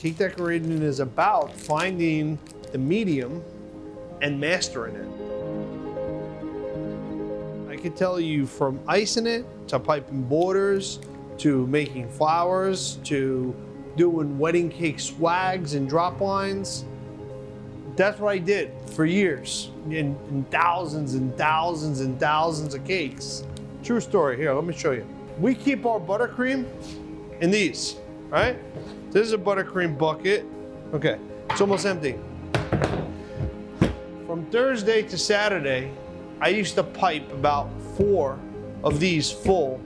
Cake decorating is about finding the medium and mastering it. I could tell you from icing it, to piping borders, to making flowers, to doing wedding cake swags and drop lines. That's what I did for years, in thousands and thousands and thousands of cakes. True story, here, let me show you. We keep our buttercream in these, right? This is a buttercream bucket. Okay, it's almost empty. From Thursday to Saturday, I used to pipe about 4 of these full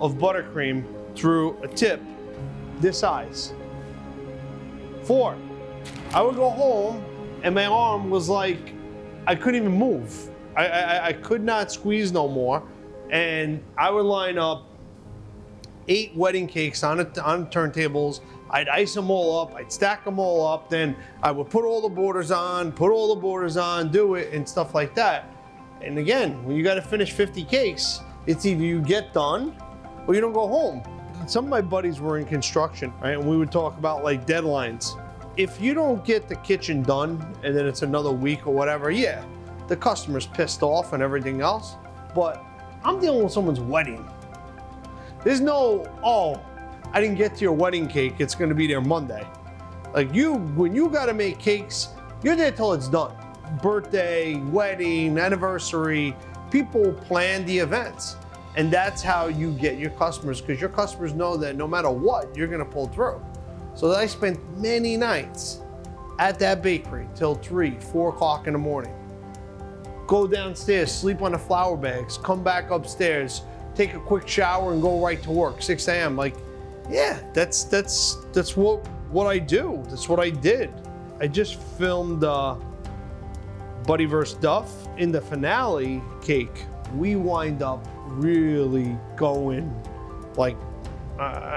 of buttercream through a tip this size. 4. I would go home and my arm was like, I couldn't even move. I could not squeeze no more. And I would line up 8 wedding cakes on turntables. I'd ice them all up, I'd stack them all up, then I would put all the borders on, do it and stuff like that. And again, when you gotta finish 50 cakes, it's either you get done or you don't go home. Some of my buddies were in construction, right? And we would talk about like deadlines. If you don't get the kitchen done and then it's another week or whatever, yeah, the customer's pissed off and everything else, but I'm dealing with someone's wedding. There's no, oh, I didn't get to your wedding cake, it's gonna be there Monday. Like you, when you gotta make cakes, you're there till it's done. Birthday, wedding, anniversary, people plan the events. And that's how you get your customers, because your customers know that no matter what, you're gonna pull through. So I spent many nights at that bakery till 3, 4 o'clock in the morning. Go downstairs, sleep on the flour bags, come back upstairs, take a quick shower and go right to work, 6 a.m. Like, yeah, that's what I do. That's what I did. I just filmed Buddy vs. Duff. In the finale cake, we wind up really going like,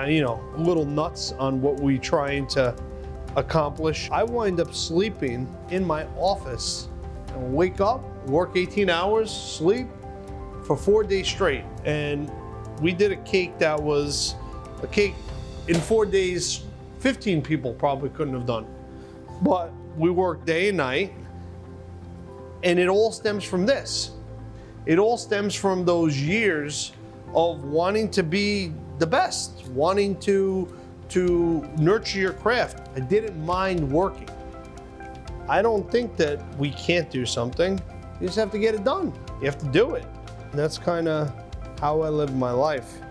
you know, a little nuts on what we're trying to accomplish. I wind up sleeping in my office and wake up, work 18 hours, sleep for 4 days straight. And we did a cake that was a cake in 4 days 15 people probably couldn't have done. But we worked day and night, and it all stems from this. It all stems from those years of wanting to be the best, wanting to nurture your craft. I didn't mind working. I don't think that we can't do something. You just have to get it done. You have to do it. And that's kind of how I live my life.